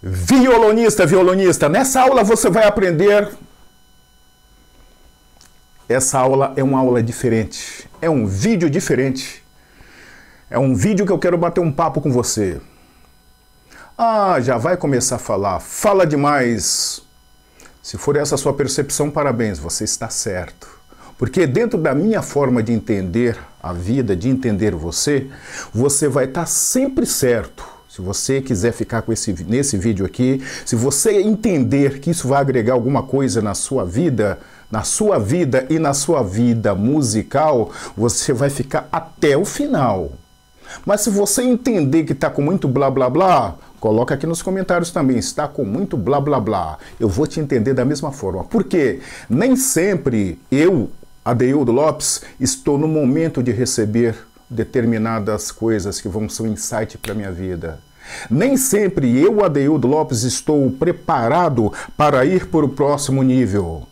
Violonista, nessa aula você vai aprender... Essa aula é uma aula diferente, é um vídeo diferente. É um vídeo que eu quero bater um papo com você. Ah, já vai começar a falar. Fala demais. Se for essa a sua percepção, parabéns, você está certo. Porque dentro da minha forma de entender a vida, de entender você, você vai estar sempre certo. Se você quiser ficar com nesse vídeo aqui, se você entender que isso vai agregar alguma coisa na sua vida e na sua vida musical, você vai ficar até o final. Mas se você entender que está com muito blá blá blá, coloca aqui nos comentários também, está com muito blá blá blá. Eu vou te entender da mesma forma. Porque nem sempre eu, Adeildo Lopes, estou no momento de receber determinadas coisas que vão ser um insight para a minha vida. Nem sempre eu, Adeildo Lopes, estou preparado para ir para o próximo nível.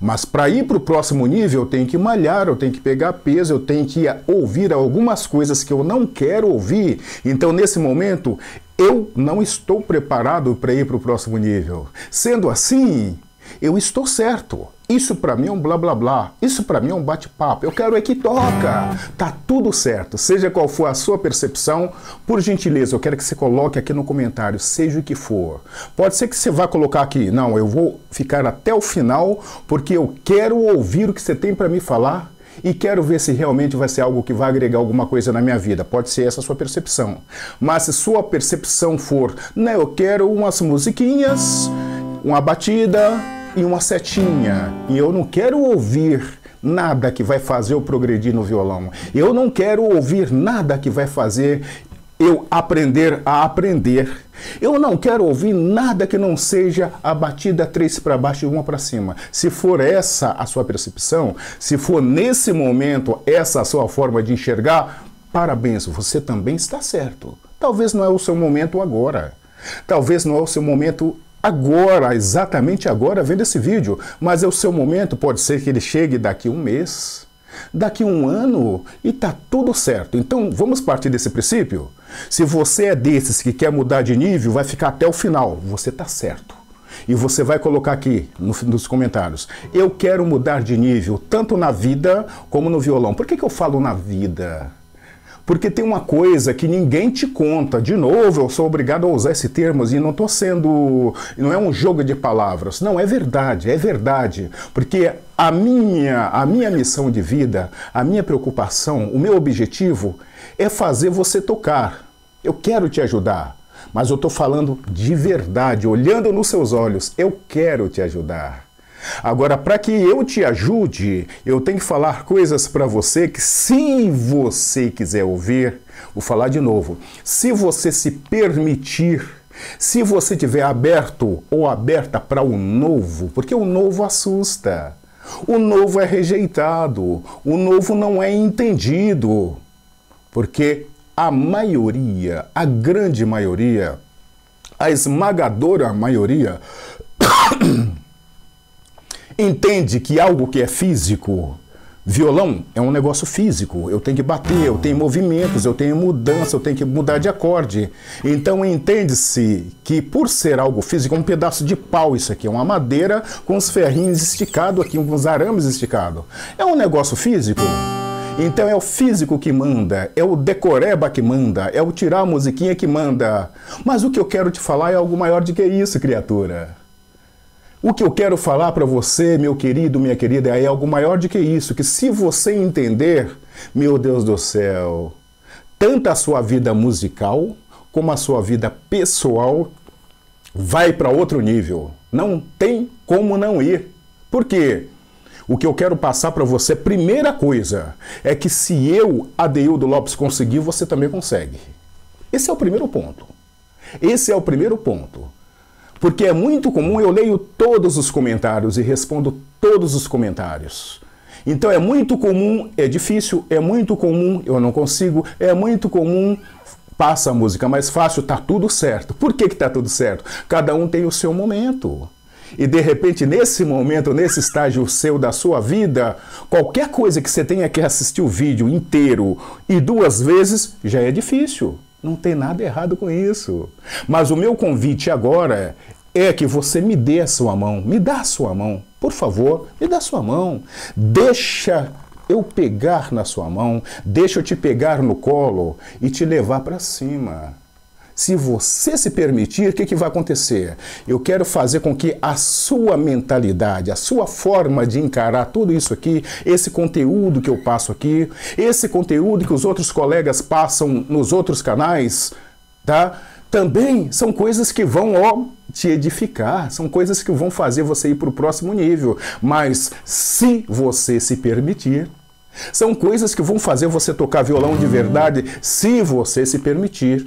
Mas para ir para o próximo nível eu tenho que malhar, eu tenho que pegar peso, eu tenho que ouvir algumas coisas que eu não quero ouvir. Então nesse momento eu não estou preparado para ir para o próximo nível. Sendo assim, eu estou certo. Isso pra mim é um blá blá blá, isso pra mim é um bate-papo, eu quero é que toca, tá tudo certo, seja qual for a sua percepção, por gentileza, eu quero que você coloque aqui no comentário, seja o que for. Pode ser que você vá colocar aqui, não, eu vou ficar até o final, porque eu quero ouvir o que você tem pra me falar e quero ver se realmente vai ser algo que vai agregar alguma coisa na minha vida, pode ser essa a sua percepção. Mas se sua percepção for, né, eu quero umas musiquinhas, uma batida... e uma setinha, e eu não quero ouvir nada que vai fazer eu progredir no violão, eu não quero ouvir nada que vai fazer eu aprender a aprender, eu não quero ouvir nada que não seja a batida 3 para baixo e 1 para cima. Se for essa a sua percepção, se for nesse momento essa a sua forma de enxergar, parabéns, você também está certo. Talvez não é o seu momento agora, talvez não é o seu momento agora, exatamente agora, vendo esse vídeo, mas é o seu momento, pode ser que ele chegue daqui um mês, daqui um ano, e tá tudo certo. Então vamos partir desse princípio? Se você é desses que quer mudar de nível, vai ficar até o final, você tá certo. E você vai colocar aqui nos comentários, eu quero mudar de nível, tanto na vida como no violão. Por que que eu falo na vida? Porque tem uma coisa que ninguém te conta. De novo, eu sou obrigado a usar esse termo e não estou sendo... Não é um jogo de palavras. Não, é verdade, é verdade. Porque a minha missão de vida, a minha preocupação, o meu objetivo é fazer você tocar. Eu quero te ajudar. Mas eu estou falando de verdade, olhando nos seus olhos. Eu quero te ajudar. Agora, para que eu te ajude, eu tenho que falar coisas para você que, se você quiser ouvir, vou falar de novo, se você se permitir, se você estiver aberto ou aberta para o novo, porque o novo assusta, o novo é rejeitado, o novo não é entendido, porque a maioria, a grande maioria, a esmagadora maioria... entende que algo que é físico, violão é um negócio físico, eu tenho que bater, eu tenho movimentos, eu tenho mudança, eu tenho que mudar de acorde. Então entende-se que por ser algo físico, é um pedaço de pau isso aqui, é uma madeira com os ferrinhos esticados aqui, com os arames esticados. É um negócio físico? Então é o físico que manda, é o decoreba que manda, é o tirar a musiquinha que manda. Mas o que eu quero te falar é algo maior do que isso, criatura. O que eu quero falar para você, meu querido, minha querida, é algo maior do que isso, que se você entender, meu Deus do céu, tanto a sua vida musical como a sua vida pessoal vai para outro nível. Não tem como não ir. Por quê? O que eu quero passar para você, primeira coisa, é que se eu, Adeildo Lopes, conseguir, você também consegue. Esse é o primeiro ponto. Esse é o primeiro ponto. Porque é muito comum, eu leio todos os comentários e respondo todos os comentários. Então é muito comum, é difícil, é muito comum, eu não consigo, é muito comum, passa a música mais fácil, tá tudo certo. Por que que tá tudo certo? Cada um tem o seu momento. E de repente, nesse momento, nesse estágio seu da sua vida, qualquer coisa que você tenha que assistir o vídeo inteiro e duas vezes, já é difícil. Não tem nada errado com isso. Mas o meu convite agora é que você me dê a sua mão. Me dá a sua mão. Por favor, me dá a sua mão. Deixa eu pegar na sua mão. Deixa eu te pegar no colo e te levar para cima. Se você se permitir, o que vai acontecer? Eu quero fazer com que a sua mentalidade, a sua forma de encarar tudo isso aqui, esse conteúdo que eu passo aqui, esse conteúdo que os outros colegas passam nos outros canais, tá? Também são coisas que vão te edificar, são coisas que vão fazer você ir para o próximo nível. Mas se você se permitir, são coisas que vão fazer você tocar violão de verdade, se você se permitir.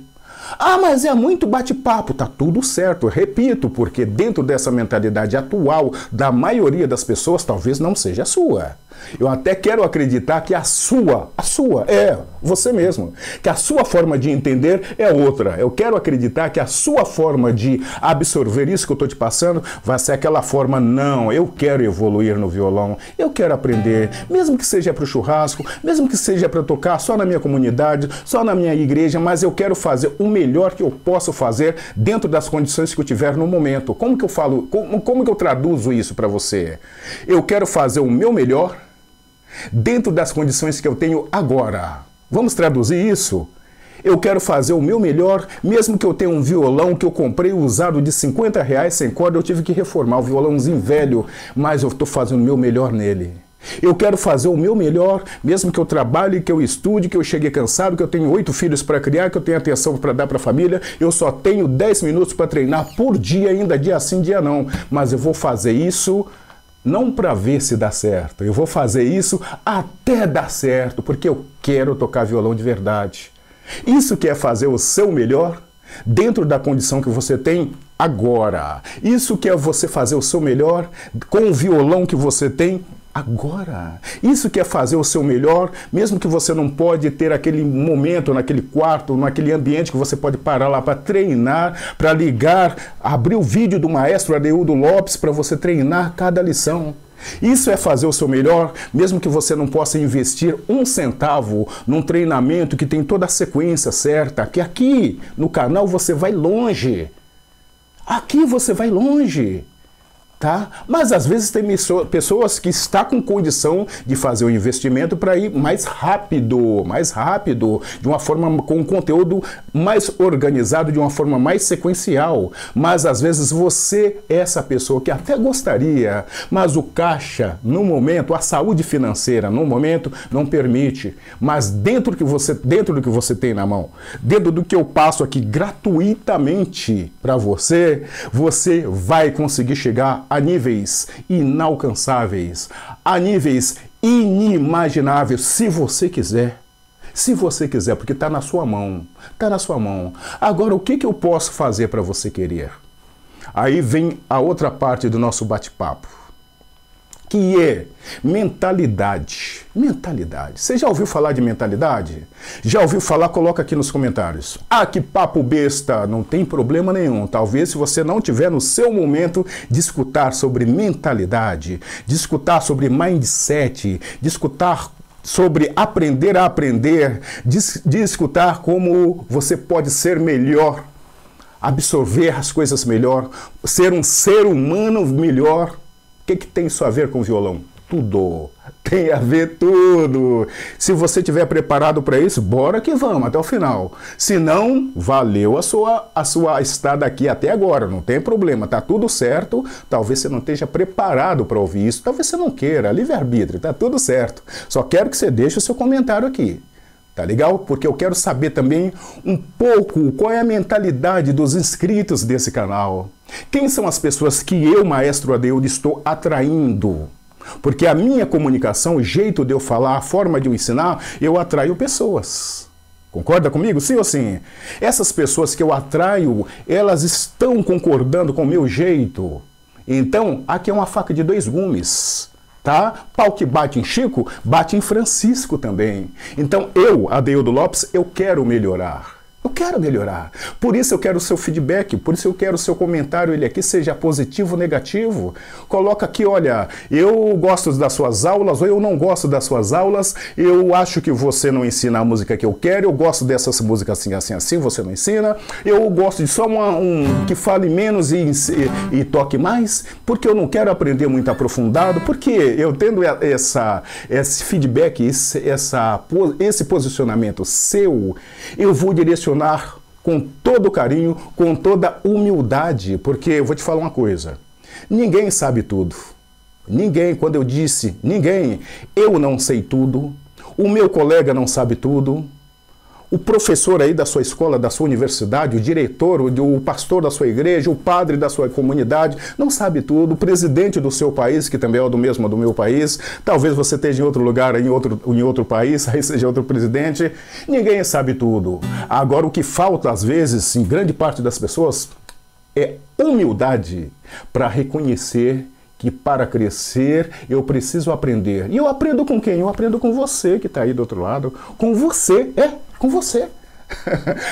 Ah, mas é muito bate-papo. Tá tudo certo. Repito, porque dentro dessa mentalidade atual da maioria das pessoas, talvez não seja a sua. Eu até quero acreditar que a sua é você mesmo. Que a sua forma de entender é outra. Eu quero acreditar que a sua forma de absorver isso que eu tô te passando vai ser aquela forma, não, eu quero evoluir no violão, eu quero aprender, mesmo que seja para o churrasco, mesmo que seja para tocar só na minha comunidade, só na minha igreja, mas eu quero fazer o melhor que eu posso fazer dentro das condições que eu tiver no momento. Como que eu falo, como que eu traduzo isso para você? Eu quero fazer o meu melhor dentro das condições que eu tenho agora. Vamos traduzir isso? Eu quero fazer o meu melhor, mesmo que eu tenha um violão que eu comprei usado de 50 reais sem corda, eu tive que reformar o violãozinho velho, mas eu estou fazendo o meu melhor nele. Eu quero fazer o meu melhor, mesmo que eu trabalhe, que eu estude, que eu chegue cansado, que eu tenho 8 filhos para criar, que eu tenho atenção para dar para a família, eu só tenho 10 minutos para treinar por dia ainda, dia sim, dia não, mas eu vou fazer isso não para ver se dá certo, eu vou fazer isso até dar certo, porque eu quero tocar violão de verdade. Isso que é fazer o seu melhor dentro da condição que você tem agora. Isso que é você fazer o seu melhor com o violão que você tem agora. Isso que é fazer o seu melhor, mesmo que você não pode ter aquele momento, naquele quarto, naquele ambiente que você pode parar lá para treinar, para ligar, abrir o vídeo do maestro Adeildo Lopes para você treinar cada lição. Isso é fazer o seu melhor, mesmo que você não possa investir um centavo num treinamento que tem toda a sequência certa, que aqui no canal você vai longe. Aqui você vai longe. Tá? Mas às vezes tem pessoas que estão com condição de fazer o investimento para ir mais rápido, de uma forma com um conteúdo mais organizado, de uma forma mais sequencial. Mas às vezes você é essa pessoa que até gostaria, mas o caixa no momento, a saúde financeira no momento não permite. Mas dentro do que você tem na mão, dentro do que eu passo aqui gratuitamente para você, você vai conseguir chegar a níveis inalcançáveis, a níveis inimagináveis, se você quiser. Se você quiser, porque está na sua mão. Está na sua mão. Agora, o que eu posso fazer para você querer? Aí vem a outra parte do nosso bate-papo, que é mentalidade. Mentalidade. Você já ouviu falar de mentalidade? Já ouviu falar? Coloca aqui nos comentários. Ah, que papo besta! Não tem problema nenhum. Talvez se você não tiver no seu momento de escutar sobre mentalidade, de escutar sobre mindset, de escutar sobre aprender a aprender, de escutar como você pode ser melhor, absorver as coisas melhor, ser um ser humano melhor. O que tem isso a ver com violão? Tudo. Tem a ver tudo. Se você estiver preparado para isso, bora que vamos até o final. Se não, valeu a sua estada aqui até agora. Não tem problema, tá tudo certo. Talvez você não esteja preparado para ouvir isso. Talvez você não queira. Livre-arbítrio, tá tudo certo. Só quero que você deixe o seu comentário aqui. Tá legal? Porque eu quero saber também um pouco qual é a mentalidade dos inscritos desse canal. Quem são as pessoas que eu, Maestro Adeildo, estou atraindo? Porque a minha comunicação, o jeito de eu falar, a forma de eu ensinar, eu atraio pessoas. Concorda comigo? Sim ou sim? Essas pessoas que eu atraio, elas estão concordando com o meu jeito. Então, aqui é uma faca de 2 gumes. Tá? Pau que bate em Chico, bate em Francisco também. Então, eu, Adeildo Lopes, eu quero melhorar. Eu quero melhorar. Por isso eu quero o seu feedback, por isso eu quero o seu comentário, ele aqui, seja positivo ou negativo. Coloca aqui, olha, eu gosto das suas aulas ou eu não gosto das suas aulas, eu acho que você não ensina a música que eu quero, eu gosto dessas músicas assim, assim, assim, você não ensina, eu gosto de só um que fale menos e toque mais, porque eu não quero aprender muito aprofundado, porque eu tendo esse feedback, esse posicionamento seu, eu vou direcionar com todo carinho, com toda humildade, porque eu vou te falar uma coisa, ninguém sabe tudo, ninguém, quando eu disse ninguém, eu não sei tudo, o meu colega não sabe tudo, o professor aí da sua escola, da sua universidade, o diretor, o pastor da sua igreja, o padre da sua comunidade, não sabe tudo, o presidente do seu país, que também é do meu país, talvez você esteja em outro lugar, em outro país, aí seja outro presidente, ninguém sabe tudo. Agora, o que falta, às vezes, em grande parte das pessoas, é humildade para reconhecer que para crescer eu preciso aprender. E eu aprendo com quem? Eu aprendo com você que está aí do outro lado, com você, com você.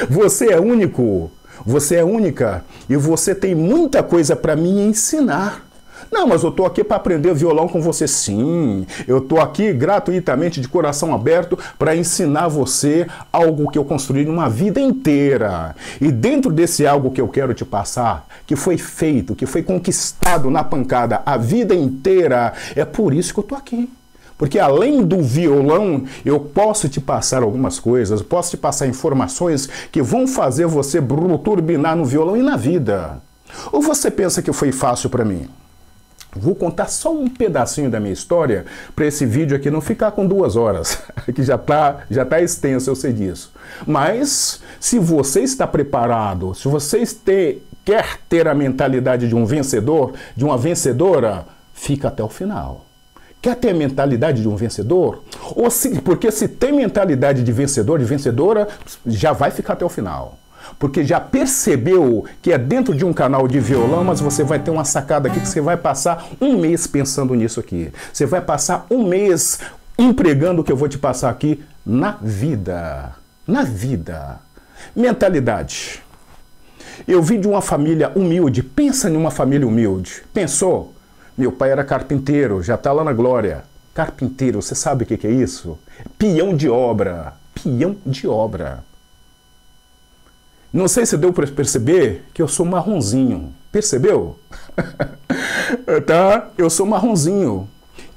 Você é único, você é única e você tem muita coisa para me ensinar. Não, mas eu tô aqui para aprender violão com você. Sim, eu tô aqui gratuitamente, de coração aberto, para ensinar você algo que eu construí numa vida inteira. E dentro desse algo que eu quero te passar, que foi feito, que foi conquistado na pancada a vida inteira, é por isso que eu tô aqui. Porque além do violão, eu posso te passar algumas coisas, posso te passar informações que vão fazer você turbinar no violão e na vida. Ou você pensa que foi fácil para mim? Vou contar só um pedacinho da minha história para esse vídeo aqui não ficar com 2 horas, que já tá extenso, eu sei disso. Mas se você está preparado, se você quer ter a mentalidade de um vencedor, de uma vencedora, fica até o final. Quer ter a mentalidade de um vencedor? Porque se tem mentalidade de vencedor, de vencedora, já vai ficar até o final. Porque já percebeu que é dentro de um canal de violão, mas você vai ter uma sacada aqui que você vai passar um mês pensando nisso aqui. Você vai passar um mês empregando o que eu vou te passar aqui na vida. Na vida. Mentalidade. Eu vim de uma família humilde. Pensa em uma família humilde. Pensou? Meu pai era carpinteiro, já está lá na glória. Carpinteiro, você sabe o que é isso? Peão de obra. Peão de obra. Não sei se deu para perceber que eu sou marronzinho. Percebeu? Tá? Eu sou marronzinho.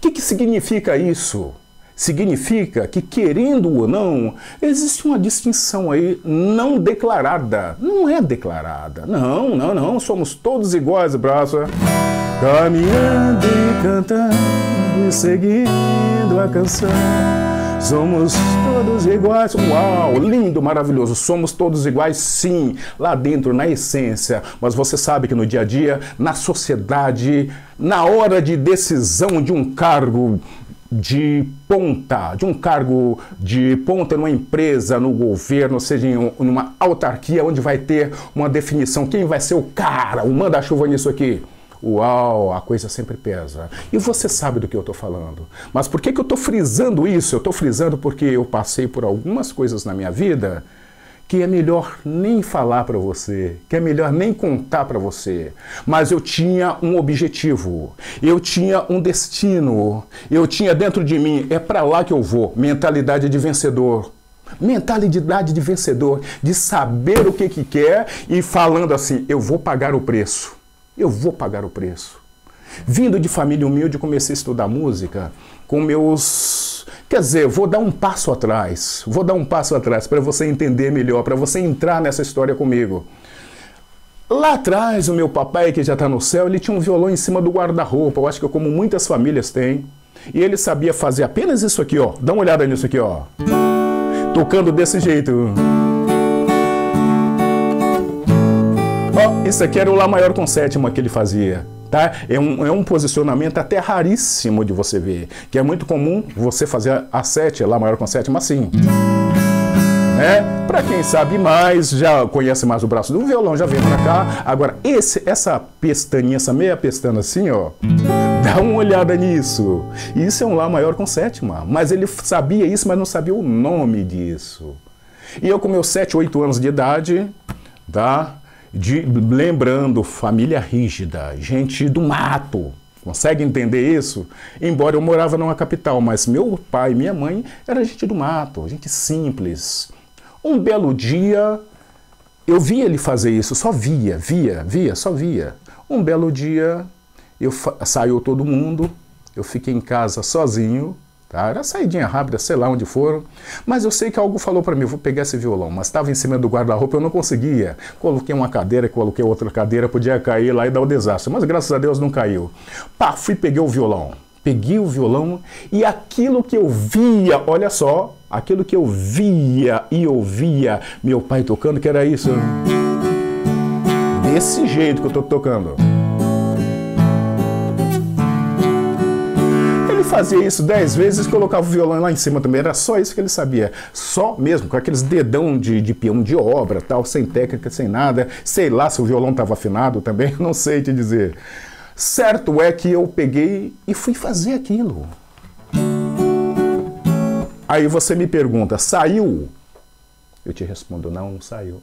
O que significa isso? Significa que, querendo ou não, existe uma distinção aí não declarada. Não é declarada. Não, não, não. Somos todos iguais, braça. Caminhando e cantando e seguindo a canção. Somos todos iguais. Uau, lindo, maravilhoso. Somos todos iguais, sim, lá dentro, na essência. Mas você sabe que no dia a dia, na sociedade, na hora de decisão de um cargo de ponta, numa empresa, no governo, seja em uma autarquia, onde vai ter uma definição, quem vai ser o cara, o manda-chuva nisso aqui. Uau, a coisa sempre pesa. E você sabe do que eu estou falando. Mas por que eu estou frisando isso? Eu estou frisando porque eu passei por algumas coisas na minha vida que é melhor nem falar para você, que é melhor nem contar para você. Mas eu tinha um objetivo, eu tinha um destino, eu tinha dentro de mim, é para lá que eu vou, mentalidade de vencedor. Mentalidade de vencedor, de saber o que quer e falando assim, eu vou pagar o preço. Eu vou pagar o preço. Vindo de família humilde, comecei a estudar música com meus... Quer dizer, vou dar um passo atrás. Vou dar um passo atrás para você entender melhor, para você entrar nessa história comigo. Lá atrás, o meu papai, que já está no céu, ele tinha um violão em cima do guarda-roupa. Eu acho que como muitas famílias têm. E ele sabia fazer apenas isso aqui, ó. Dá uma olhada nisso aqui, ó. Tocando desse jeito. Esse aqui era o Lá maior com sétima que ele fazia, tá? É um posicionamento até raríssimo de você ver, que é muito comum você fazer a sétima, Lá maior com sétima assim. Para quem sabe mais, já conhece mais o braço do violão, já vem pra cá. Agora, essa pestaninha, essa meia pestana assim, ó, dá uma olhada nisso. Isso é um Lá maior com sétima, mas ele sabia isso, mas não sabia o nome disso. E eu com meus 7, 8 anos de idade, tá? Lembrando, família rígida, gente do mato. Consegue entender isso? Embora eu morava numa capital, mas meu pai e minha mãe era gente do mato, gente simples. Um belo dia, eu via ele fazer isso, só via, só via. Um belo dia, saiu todo mundo, eu fiquei em casa sozinho, tá? Era saidinha rápida, sei lá onde foram, mas eu sei que algo falou para mim, vou pegar esse violão, mas estava em cima do guarda-roupa, eu não conseguia. Coloquei uma cadeira, coloquei outra cadeira, podia cair lá e dar o desastre, mas graças a Deus não caiu. Pá, fui, peguei o violão e aquilo que eu via, olha só, aquilo que eu via e ouvia meu pai tocando, que era isso, desse jeito que eu tô tocando. Fazia isso 10 vezes, colocava o violão lá em cima também, era só isso que ele sabia, só mesmo, com aqueles dedão de peão de obra, tal, sem técnica, sem nada, sei lá se o violão estava afinado também, não sei te dizer. Certo é que eu peguei e fui fazer aquilo. Aí você me pergunta, saiu? Eu te respondo, não, não saiu.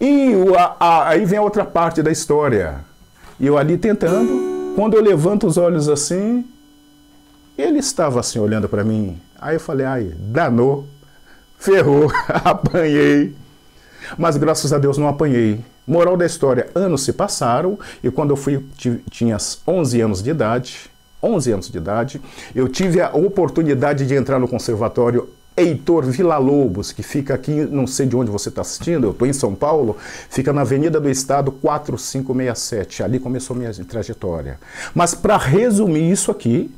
E aí vem a outra parte da história, eu ali tentando, quando eu levanto os olhos assim, ele estava assim olhando para mim, aí eu falei, ai, danou, ferrou, apanhei, mas graças a Deus não apanhei. Moral da história, anos se passaram e quando eu fui, tinha 11 anos de idade, 11 anos de idade, eu tive a oportunidade de entrar no Conservatório Heitor Villa-Lobos, que fica aqui, não sei de onde você está assistindo, eu estou em São Paulo, fica na Avenida do Estado 4567, ali começou minha trajetória. Mas para resumir isso aqui,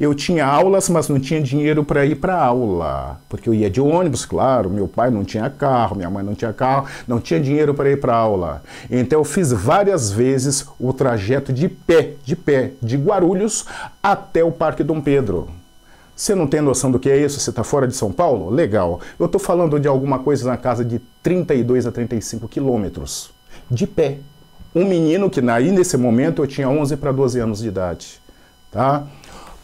eu tinha aulas, mas não tinha dinheiro para ir para aula, porque eu ia de ônibus, claro, meu pai não tinha carro, minha mãe não tinha carro, não tinha dinheiro para ir para aula. Então eu fiz várias vezes o trajeto de pé, de Guarulhos até o Parque Dom Pedro. Você não tem noção do que é isso? Você está fora de São Paulo? Legal. Eu estou falando de alguma coisa na casa de 32 a 35 quilômetros. De pé. Um menino que aí nesse momento eu tinha 11 para 12 anos de idade. Tá?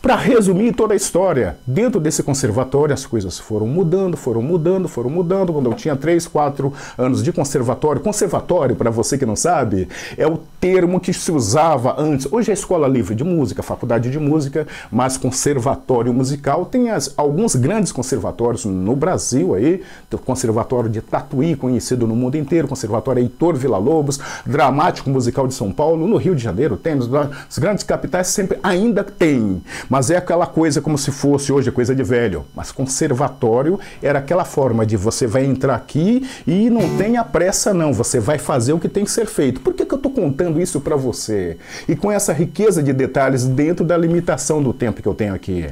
Para resumir toda a história, dentro desse conservatório as coisas foram mudando. Quando eu tinha 3, 4 anos de conservatório, conservatório, para você que não sabe, é o termo que se usava antes. Hoje é Escola Livre de Música, Faculdade de Música, mas conservatório musical. Tem alguns grandes conservatórios no Brasil aí, o Conservatório de Tatuí, conhecido no mundo inteiro, Conservatório Heitor Villa-Lobos, Dramático Musical de São Paulo, no Rio de Janeiro tem, nas grandes capitais sempre ainda tem, mas é aquela coisa como se fosse hoje, coisa de velho. Mas conservatório era aquela forma de você vai entrar aqui e não tenha pressa não, você vai fazer o que tem que ser feito. Por que que eu estou contando isso para você? E com essa riqueza de detalhes dentro da limitação do tempo que eu tenho aqui.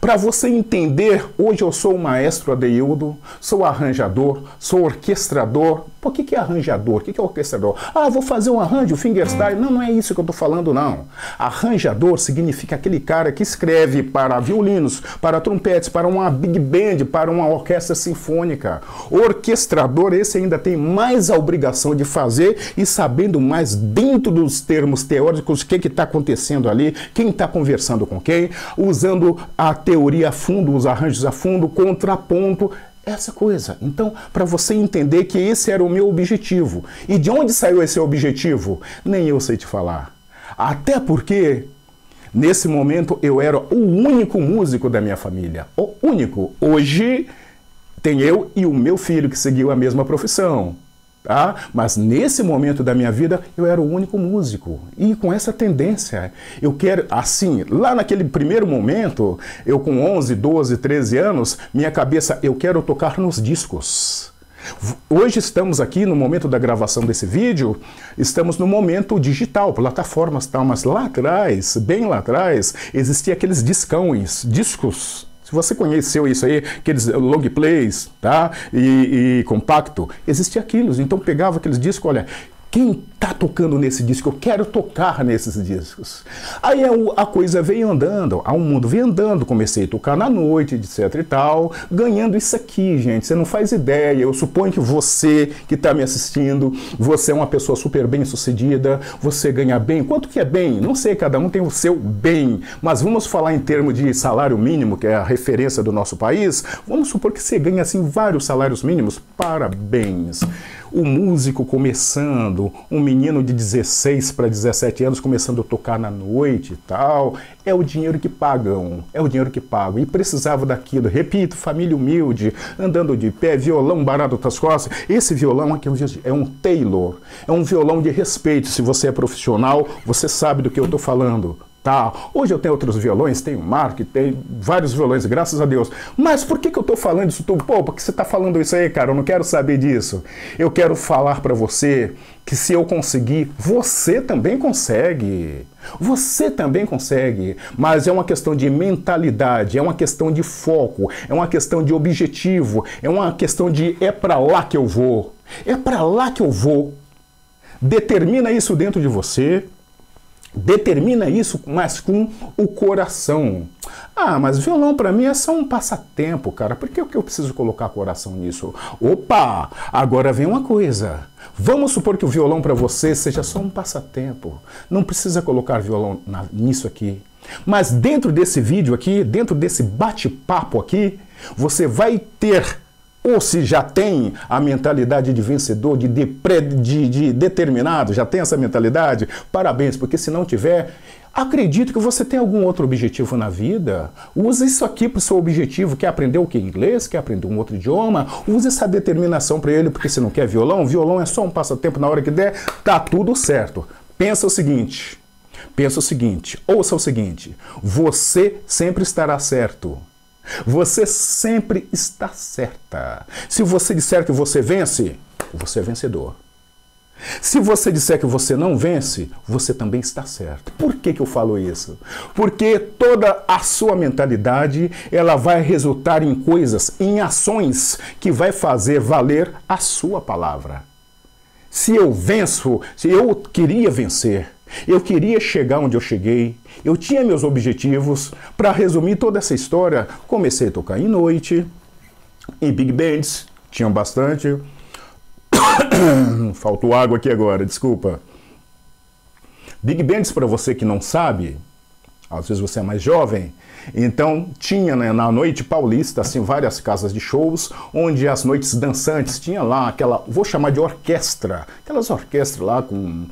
Para você entender, hoje eu sou o maestro Adeildo, sou arranjador, sou orquestrador. Pô, o que é arranjador? O que é orquestrador? Ah, vou fazer um arranjo, fingerstyle. Não, não é isso que eu estou falando, não. Arranjador significa aquele cara que escreve para violinos, para trompetes, para uma big band, para uma orquestra sinfônica. Orquestrador, esse ainda tem mais a obrigação de fazer e sabendo mais dentro dos termos teóricos o que está acontecendo ali, quem está conversando com quem, usando a teoria a fundo, os arranjos a fundo, contraponto, essa coisa. Então, para você entender que esse era o meu objetivo. E de onde saiu esse objetivo? Nem eu sei te falar. Até porque, nesse momento, eu era o único músico da minha família. O único. Hoje, tem eu e o meu filho que seguiu a mesma profissão. Tá? Mas nesse momento da minha vida eu era o único músico e com essa tendência eu quero, assim, lá naquele primeiro momento eu com 11, 12, 13 anos, minha cabeça, eu quero tocar nos discos. Hoje estamos aqui no momento da gravação desse vídeo, estamos no momento digital, plataformas tal, mas lá atrás, bem lá atrás, existia aqueles discões, discos. Se você conheceu isso aí, aqueles long plays, tá? E compacto, existia aquilo, então pegava aqueles discos, olha, Quem está tocando nesse disco? Eu quero tocar nesses discos. Aí a coisa veio andando, o mundo veio andando, comecei a tocar na noite, etc e tal, ganhando isso aqui, gente, você não faz ideia. Eu suponho que você que está me assistindo, você é uma pessoa super bem sucedida, você ganha bem. Quanto que é bem? Não sei, cada um tem o seu bem, mas vamos falar em termos de salário mínimo, que é a referência do nosso país. Vamos supor que você ganha assim vários salários mínimos. Parabéns! O músico começando, um menino de 16 para 17 anos começando a tocar na noite e tal, é o dinheiro que pagam, é o dinheiro que pagam. E precisava daquilo, repito, família humilde, andando de pé, violão barato das costas. Esse violão aqui é um Taylor, é um violão de respeito. Se você é profissional, você sabe do que eu estou falando. Tá. Hoje eu tenho outros violões, tenho Martin, tem vários violões, graças a Deus. Mas por que eu estou falando isso tudo? Pô, por que você está falando isso aí, cara? Eu não quero saber disso. Eu quero falar para você que se eu conseguir, você também consegue. Você também consegue, mas é uma questão de mentalidade, é uma questão de foco, é uma questão de objetivo, é uma questão de é para lá que eu vou. É para lá que eu vou. Determina isso dentro de você. Determina isso, mas com o coração. Ah, mas violão para mim é só um passatempo, cara. Por que eu preciso colocar coração nisso? Opa, agora vem uma coisa. Vamos supor que o violão para você seja só um passatempo. Não precisa colocar violão nisso aqui. Mas dentro desse vídeo aqui, dentro desse bate-papo aqui, você vai ter... Ou se já tem a mentalidade de vencedor, de determinado, já tem essa mentalidade, parabéns, porque se não tiver, acredito que você tem algum outro objetivo na vida. Use isso aqui para o seu objetivo, quer aprender o que? Inglês, quer aprender um outro idioma, use essa determinação para ele, porque se não quer violão, violão é só um passatempo, na hora que der, tá tudo certo. Pensa o seguinte, ouça o seguinte, você sempre estará certo. Você sempre está certa. Se você disser que você vence, você é vencedor. Se você disser que você não vence, você também está certo. Por que eu falo isso? Porque toda a sua mentalidade, ela vai resultar em coisas, em ações que vai fazer valer a sua palavra. Se eu venço, se eu queria vencer, eu queria chegar onde eu cheguei, eu tinha meus objetivos. Para resumir toda essa história, comecei a tocar em noite, em big bands, tinham bastante. Faltou água aqui agora, desculpa. Big bands, para você que não sabe, às vezes você é mais jovem, então tinha, né, na noite paulista, assim, várias casas de shows, onde as noites dançantes tinha lá aquela, vou chamar de orquestra, aquelas orquestras lá com...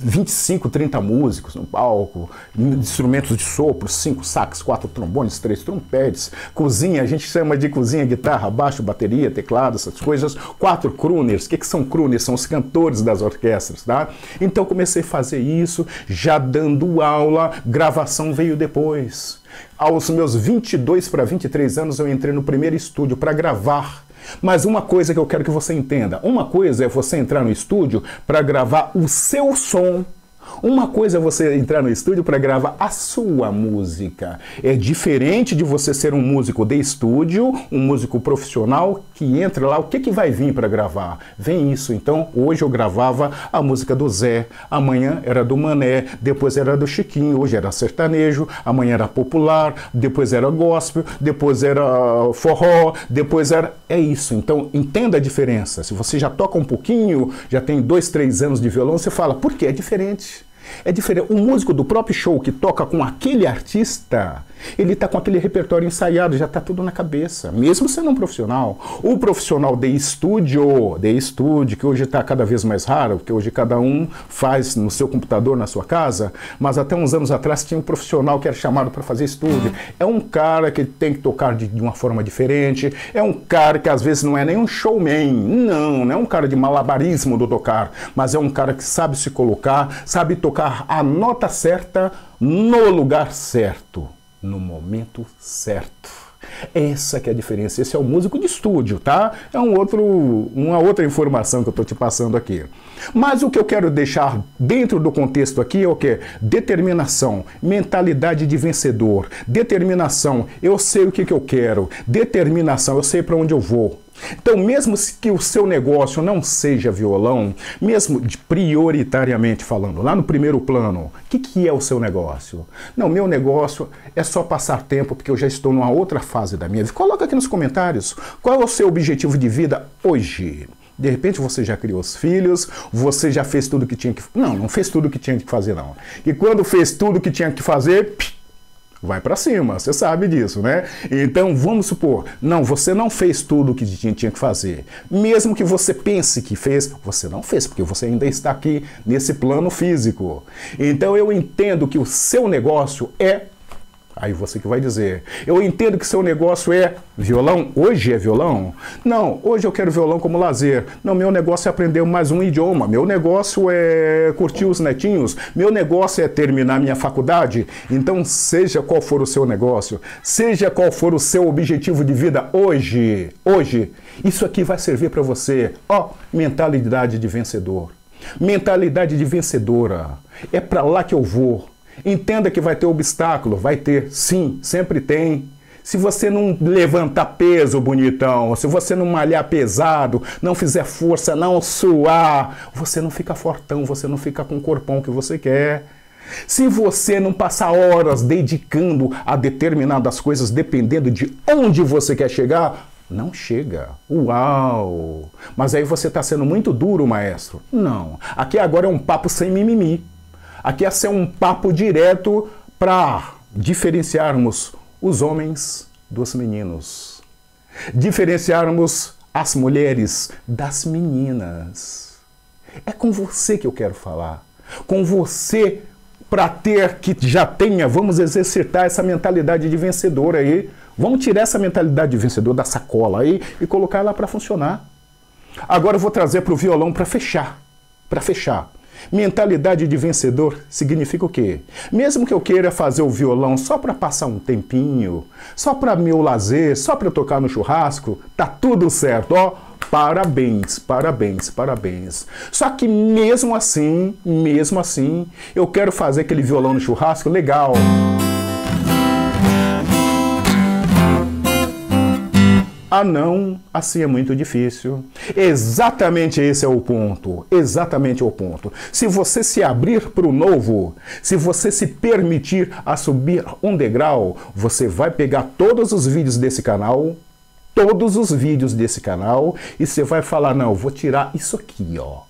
25, 30 músicos no palco, instrumentos de sopro, 5 sax, 4 trombones, 3 trompetes, cozinha, a gente chama de cozinha, guitarra, baixo, bateria, teclado, essas coisas, 4 crooners. O que são crooners? São os cantores das orquestras, tá? Então comecei a fazer isso, já dando aula, gravação veio depois. Aos meus 22 para 23 anos eu entrei no primeiro estúdio para gravar. Mas uma coisa que eu quero que você entenda, uma coisa é você entrar no estúdio para gravar o seu som, uma coisa é você entrar no estúdio para gravar a sua música. É diferente de você ser um músico de estúdio, um músico profissional que entra lá, o que vai vir para gravar? Vem isso. Então, hoje eu gravava a música do Zé, amanhã era do Mané, depois era do Chiquinho, hoje era sertanejo, amanhã era popular, depois era gospel, depois era forró, depois era... É isso. Então, entenda a diferença. Se você já toca um pouquinho, já tem 2, 3 anos de violão, você fala, por que é diferente? É diferente. Um músico do próprio show que toca com aquele artista, ele está com aquele repertório ensaiado, já está tudo na cabeça, mesmo sendo um profissional. O profissional de estúdio, que hoje está cada vez mais raro, porque hoje cada um faz no seu computador, na sua casa, mas até uns anos atrás tinha um profissional que era chamado para fazer estúdio. É um cara que tem que tocar de uma forma diferente, é um cara que às vezes não é nem um showman, não, não é um cara de malabarismo do tocar, mas é um cara que sabe se colocar, sabe tocar a nota certa, no lugar certo, no momento certo. Essa que é a diferença. Esse é o músico de estúdio, tá? É uma outra informação que eu tô te passando aqui. Mas o que eu quero deixar dentro do contexto aqui é o que? Determinação, mentalidade de vencedor, determinação, eu sei o que eu quero, determinação, eu sei para onde eu vou. Então, mesmo que o seu negócio não seja violão, mesmo prioritariamente falando, lá no primeiro plano, o que é o seu negócio? Não, meu negócio é só passar tempo porque eu já estou numa outra fase da minha vida. Coloca aqui nos comentários qual é o seu objetivo de vida hoje. De repente você já criou os filhos, você já fez tudo que tinha que... Não, não fez tudo que tinha que fazer, não. E quando fez tudo que tinha que fazer... vai para cima, você sabe disso, né? Então, vamos supor, não, você não fez tudo o que tinha que fazer. Mesmo que você pense que fez, você não fez, porque você ainda está aqui nesse plano físico. Então, eu entendo que o seu negócio é... Aí você que vai dizer, eu entendo que seu negócio é violão, hoje é violão? Não, hoje eu quero violão como lazer. Não, meu negócio é aprender mais um idioma, meu negócio é curtir os netinhos, meu negócio é terminar minha faculdade. Então, seja qual for o seu negócio, seja qual for o seu objetivo de vida hoje, isso aqui vai servir para você. Ó, mentalidade de vencedor, mentalidade de vencedora, é para lá que eu vou. Entenda que vai ter obstáculo, vai ter, sim, sempre tem. Se você não levantar peso, bonitão, se você não malhar pesado, não fizer força, não suar, você não fica fortão, você não fica com o corpão que você quer. Se você não passar horas dedicando a determinadas coisas, dependendo de onde você quer chegar, não chega. Uau! Mas aí você está sendo muito duro, maestro. Não. Aqui agora é um papo sem mimimi. Aqui é ser um papo direto para diferenciarmos os homens dos meninos, diferenciarmos as mulheres das meninas. É com você que eu quero falar, com você, para ter que já tenha, vamos exercitar essa mentalidade de vencedor aí, vamos tirar essa mentalidade de vencedor da sacola aí e colocar ela para funcionar. Agora eu vou trazer para o violão para fechar, Mentalidade de vencedor significa o quê? Mesmo que eu queira fazer o violão só para passar um tempinho, só para meu lazer, só para tocar no churrasco, tá tudo certo, ó. Parabéns, parabéns, parabéns. Só que mesmo assim, eu quero fazer aquele violão no churrasco legal. Ah não, assim é muito difícil. Exatamente esse é o ponto, Se você se abrir para o novo, se você se permitir a subir um degrau, você vai pegar todos os vídeos desse canal, e você vai falar, não, vou tirar isso aqui, ó.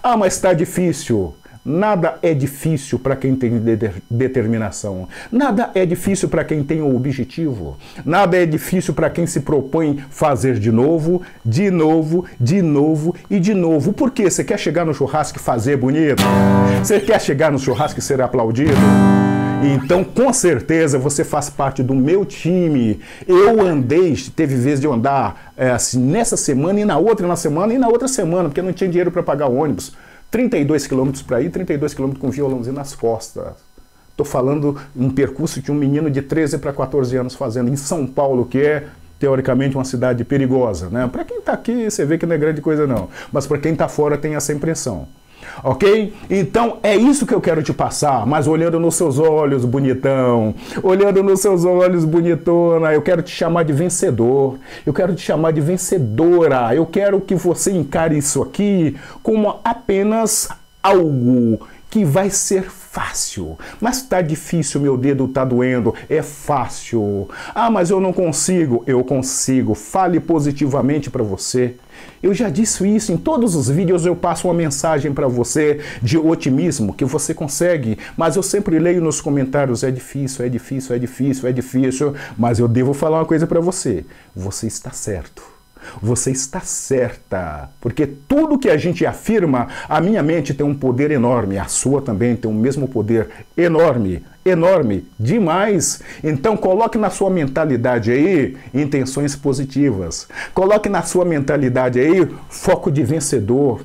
Ah, mas tá difícil. Nada é difícil para quem tem determinação. Nada é difícil para quem tem um objetivo. Nada é difícil para quem se propõe fazer de novo, de novo. Por quê? Você quer chegar no churrasco e fazer bonito? Você quer chegar no churrasco e ser aplaudido? Então, com certeza, você faz parte do meu time. Eu andei, teve vez de eu andar assim, nessa semana e na outra, porque eu não tinha dinheiro para pagar o ônibus. 32 quilômetros para ir, 32 quilômetros com violãozinho nas costas. Estou falando um percurso de um menino de 13 para 14 anos fazendo em São Paulo, que é, teoricamente, uma cidade perigosa, né? Para quem está aqui, você vê que não é grande coisa, não. Mas para quem está fora, tem essa impressão. Ok? Então, é isso que eu quero te passar, mas olhando nos seus olhos, bonitão, olhando nos seus olhos, bonitona, eu quero te chamar de vencedor, eu quero te chamar de vencedora, eu quero que você encare isso aqui como apenas algo que vai ser fácil. Mas tá difícil, meu dedo tá doendo, é fácil. Ah, mas eu não consigo. Eu consigo. Fale positivamente para você. Eu já disse isso, em todos os vídeos eu passo uma mensagem para você de otimismo, que você consegue, mas eu sempre leio nos comentários, é difícil, mas eu devo falar uma coisa para você, você está certo. Você está certa, porque tudo que a gente afirma, a minha mente tem um poder enorme, a sua também tem o mesmo poder enorme, demais. Então coloque na sua mentalidade aí intenções positivas, coloque na sua mentalidade aí foco de vencedor.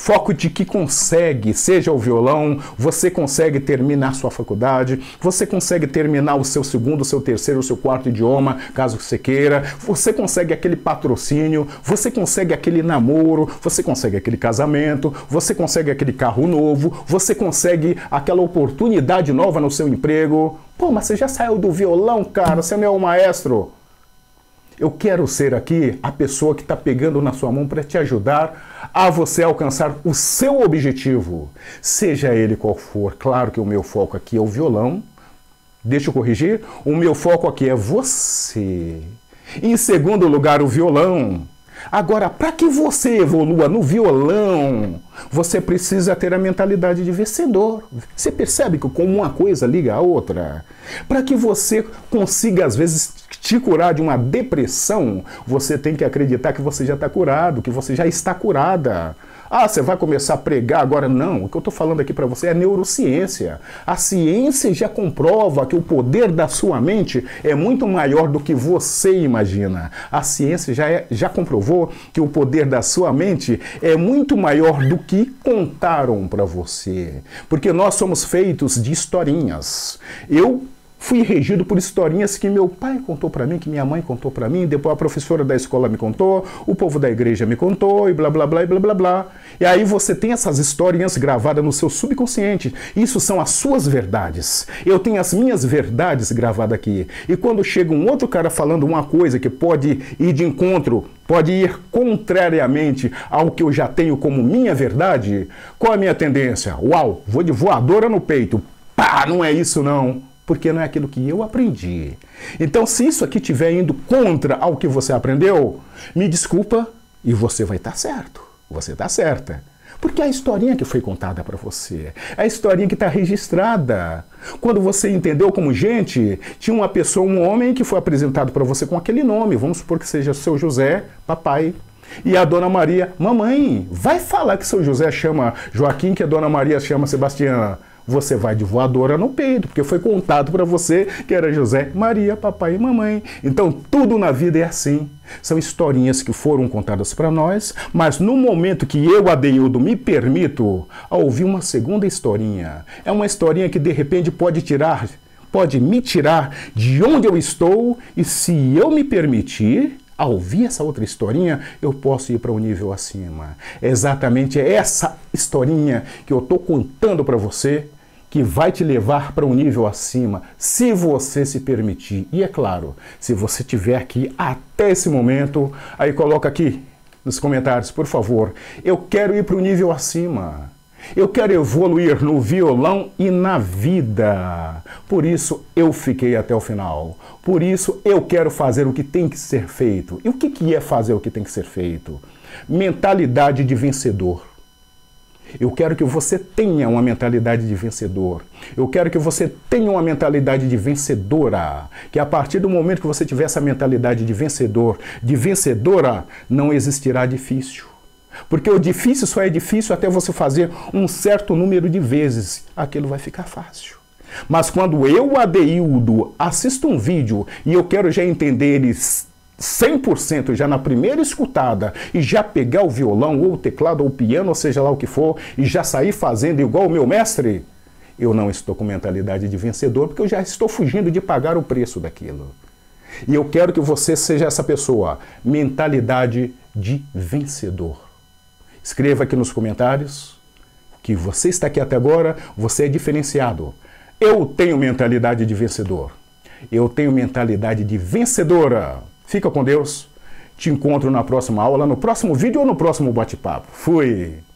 Foco de que consegue, seja o violão, você consegue terminar sua faculdade, você consegue terminar o seu segundo, o seu terceiro, o seu quarto idioma, caso você queira, você consegue aquele patrocínio, você consegue aquele namoro, você consegue aquele casamento, você consegue aquele carro novo, você consegue aquela oportunidade nova no seu emprego. Pô, mas você já saiu do violão, cara, você não é o maestro. Eu quero ser aqui a pessoa que está pegando na sua mão para te ajudar a você alcançar o seu objetivo, seja ele qual for. Claro que o meu foco aqui é o violão. Deixa eu corrigir. O meu foco aqui é você. Em segundo lugar, o violão. Agora, para que você evolua no violão, você precisa ter a mentalidade de vencedor. Você percebe que como uma coisa liga a outra? Para que você consiga, às vezes, te curar de uma depressão, você tem que acreditar que você já está curado, que você já está curada. Ah, você vai começar a pregar agora? Não, o que eu estou falando aqui para você é neurociência. A ciência já comprova que o poder da sua mente é muito maior do que você imagina. A ciência já comprovou que o poder da sua mente é muito maior do que contaram para você. Porque nós somos feitos de historinhas. Eu fui regido por historinhas que meu pai contou para mim, que minha mãe contou para mim, depois a professora da escola me contou, o povo da igreja me contou, e blá, blá, blá, e blá, blá, blá. E aí você tem essas historinhas gravadas no seu subconsciente. Isso são as suas verdades. Eu tenho as minhas verdades gravadas aqui. E quando chega um outro cara falando uma coisa que pode ir de encontro, pode ir contrariamente ao que eu já tenho como minha verdade, qual é a minha tendência? Uau, vou de voadora no peito. Pá, não é isso não. Porque não é aquilo que eu aprendi. Então, se isso aqui estiver indo contra ao que você aprendeu, me desculpa e você vai estar certo. Você está certa. Porque é a historinha que foi contada para você. É a historinha que está registrada. Quando você entendeu como gente, tinha uma pessoa, um homem, que foi apresentado para você com aquele nome. Vamos supor que seja seu José, papai. E a Dona Maria, mamãe. Vai falar que seu José chama Joaquim, que a Dona Maria chama Sebastião. Você vai de voadora no peito, porque foi contado para você que era José, Maria, papai e mamãe. Então, tudo na vida é assim. São historinhas que foram contadas para nós, mas no momento que eu, Adeildo, me permito a ouvir uma segunda historinha, é uma historinha que, de repente, pode me tirar de onde eu estou, e se eu me permitir a ouvir essa outra historinha, eu posso ir para um nível acima. É exatamente essa historinha que eu estou contando para você, que vai te levar para um nível acima, se você se permitir. E é claro, se você estiver aqui até esse momento, aí coloca aqui nos comentários, por favor, eu quero ir para um nível acima. Eu quero evoluir no violão e na vida. Por isso eu fiquei até o final. Por isso eu quero fazer o que tem que ser feito. E o que é fazer o que tem que ser feito? Mentalidade de vencedor. Eu quero que você tenha uma mentalidade de vencedor. Eu quero que você tenha uma mentalidade de vencedora. Que a partir do momento que você tiver essa mentalidade de vencedor, de vencedora, não existirá difícil. Porque o difícil só é difícil até você fazer um certo número de vezes. Aquilo vai ficar fácil. Mas quando eu, Adeildo, assisto um vídeo e eu quero já entender eles 100% já na primeira escutada e já pegar o violão ou o teclado ou o piano, ou seja lá o que for, e já sair fazendo igual o meu mestre, eu não estou com mentalidade de vencedor, porque eu já estou fugindo de pagar o preço daquilo. E eu quero que você seja essa pessoa, mentalidade de vencedor. Escreva aqui nos comentários que você está aqui até agora, você é diferenciado. Eu tenho mentalidade de vencedor. Eu tenho mentalidade de vencedora. Fica com Deus. Te encontro na próxima aula, no próximo vídeo ou no próximo bate-papo. Fui!